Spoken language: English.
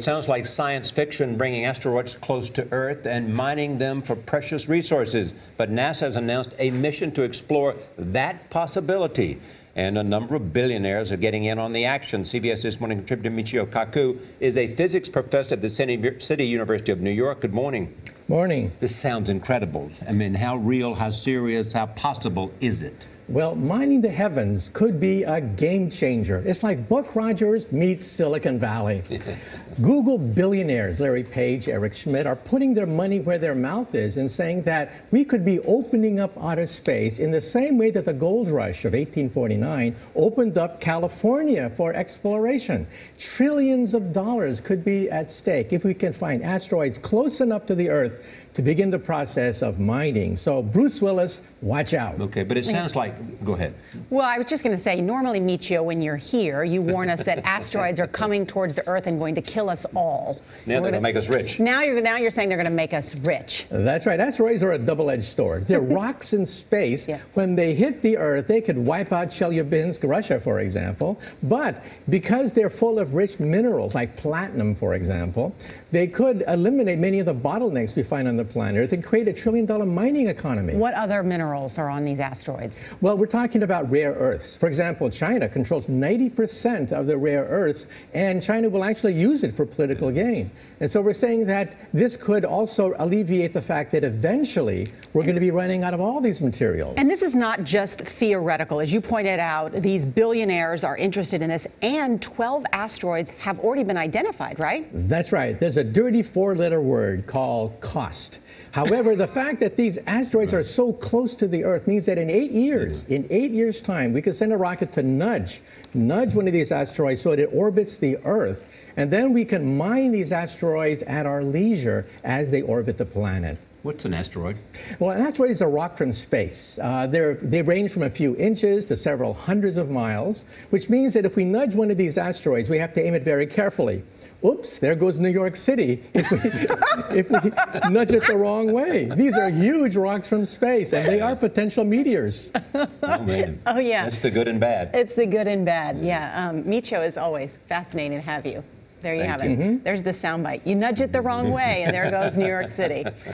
It sounds like science fiction, bringing asteroids close to Earth and mining them for precious resources. But NASA has announced a mission to explore that possibility. And a number of billionaires are getting in on the action. CBS This Morning contributor Michio Kaku is a physics professor at the City University of New York. Good morning. Morning. This sounds incredible. I mean, how real, how serious, how possible is it? Well, mining the heavens could be a game changer. It's like Buck Rogers meets Silicon Valley. Google billionaires Larry Page, Eric Schmidt are putting their money where their mouth is and saying that we could be opening up outer space in the same way that the gold rush of 1849 opened up California for exploration. Trillions of dollars could be at stake if we can find asteroids close enough to the Earth to begin the process of mining. So Bruce Willis, watch out. Okay, but it sounds like... Go ahead. Well, I was just going to say, normally, Michio, when you're here, you warn us that asteroids are coming towards the Earth and going to kill us all. Now they're going to make us rich. Now you're saying they're going to make us rich. That's right. Asteroids are a double-edged sword. They're rocks in space. Yeah. When they hit the Earth, they could wipe out Chelyabinsk, Russia, for example. But because they're full of rich minerals, like platinum, for example, they could eliminate many of the bottlenecks we find on the planet Earth and create a trillion-dollar mining economy. What other minerals are on these asteroids? Well, we're talking about rare earths. For example, China controls 90% of the rare earths, and China will actually use it for political gain. And so we're saying that this could also alleviate the fact that eventually we're going to be running out of all these materials. And this is not just theoretical. As you pointed out, these billionaires are interested in this, and 12 asteroids have already been identified, right? That's right. There's a dirty four-letter word called cost. However, the fact that these asteroids are so close to the Earth means that in eight years' time, we could send a rocket to nudge one of these asteroids so that it orbits the Earth, and then we can mine these asteroids at our leisure as they orbit the planet. What's an asteroid? Well, an asteroid is a rock from space. They range from a few inches to several hundreds of miles, which means that if we nudge one of these asteroids, we have to aim it very carefully. Oops, there goes New York City if we nudge it the wrong way. These are huge rocks from space, and they are potential meteors. Oh, man. Oh, yeah. That's the good and bad. It's the good and bad, yeah. Michio, is always fascinating to have you. There you have it. Thank you. There's the soundbite. You nudge it the wrong way, and there goes New York City.